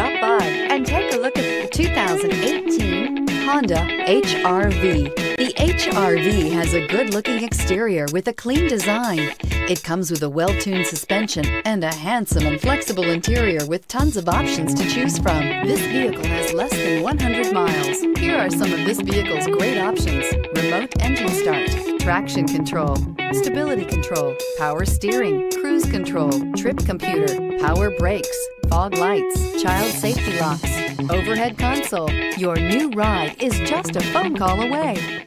stop by and take a look at the 2018 Honda HR-V. The HR-V has a good-looking exterior with a clean design. It comes with a well-tuned suspension and a handsome and flexible interior with tons of options to choose from. This vehicle has less than 100 miles. Here are some of this vehicle's great options: remote engine start, traction control, stability control, power steering, cruise control, trip computer, power brakes, fog lights, child safety locks, overhead console. Your new ride is just a phone call away.